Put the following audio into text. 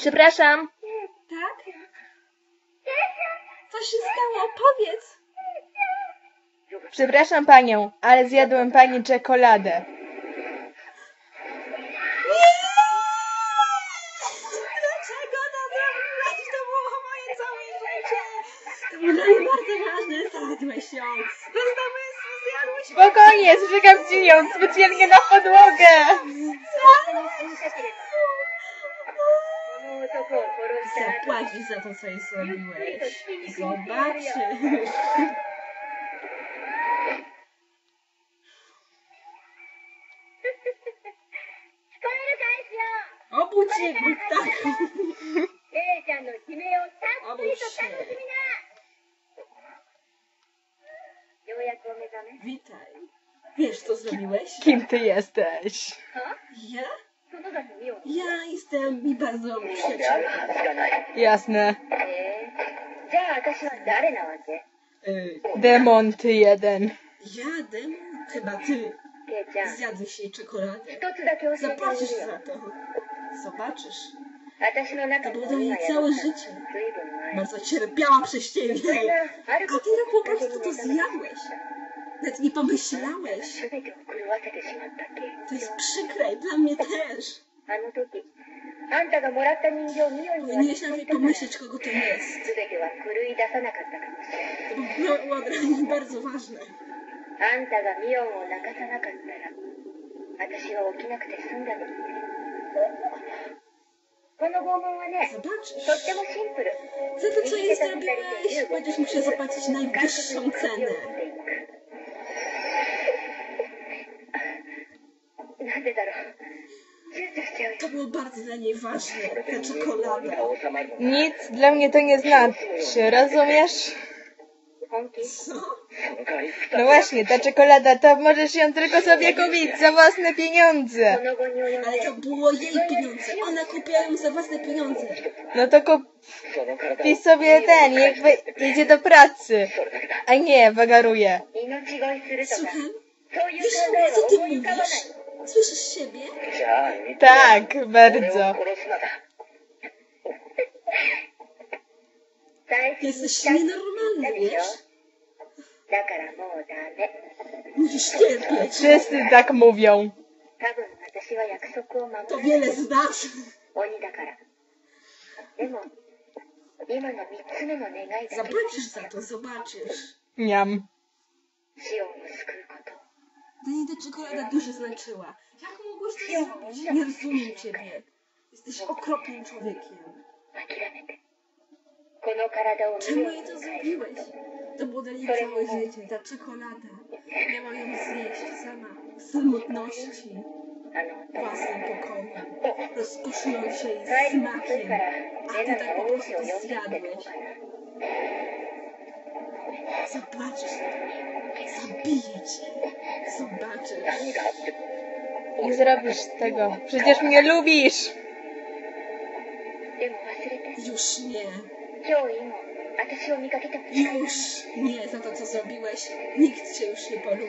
Przepraszam. Tak? Co się stało? Powiedz. Przepraszam panią, ale zjadłem pani czekoladę. Nie! Dlaczego to zrobiłaś? To było moje całe życie. To był dla mnie bardzo ważny cały miesiąc. Zostałeś, zjadłeś... Spokojnie, zrzygam ci ją specjalnie na podłogę. Zapłacisz za to, co jej zrobiłeś. Zobaczysz. Obudź się, tak. Obudź się. Witaj. Wiesz, co zrobiłeś? Kim ty jesteś? Ja? Ja jestem mi bardzo przyjaciół. Jasne. Demon, ty jeden. Ja, demon? Chyba ty. Zjadłeś jej czekoladę. Zapłacisz za to. Zobaczysz. To było dla mnie całe życie. Bardzo cierpiałam przez ciebie. A ty tak po prostu to zjadłeś. Nawet nie pomyślałeś. To jest przykre i dla mnie też. Powinieneś nawet pomyśleć, kogo to jest. To było dla mnie bardzo ważne. Zobaczysz. Za to, co jej zrobiłeś, będziesz musiał zapłacić najwyższą cenę. To było bardzo dla niej ważne, ta czekolada. Nic dla mnie to nie znaczy, rozumiesz? Co? No właśnie, ta czekolada, to możesz ją tylko sobie kupić za własne pieniądze. Ale to było jej pieniądze, ona kupiła ją za własne pieniądze. No to kupi sobie ten, jakby idzie do pracy. A nie, wagaruje. Słucham? Wiesz, co ty mówisz? Słyszysz siebie? Tak, bardzo. Jesteś nienormalny, wiesz? Musisz cierpieć. Wszyscy tak mówią. To wiele znaczy. Zobaczysz za to, zobaczysz. Niam. Dla niej ta czekolada dużo znaczyła. Jak mogłeś to zrobić? Nie rozumiem ciebie. Jesteś okropnym człowiekiem. Czemu jej to zrobiłeś? To było dla niej całe życie, ta czekolada. Miałam ją zjeść sama, w samotności, własnym pokoju. Rozkoszują się jej smakiem, a ty tak po prostu to zjadłeś. Zobaczysz to. Zabiję cię. Zobaczysz. Nie zrobisz tego. Przecież mnie lubisz. Już nie. Już nie. Za to, co zrobiłeś, nikt cię już nie polubi.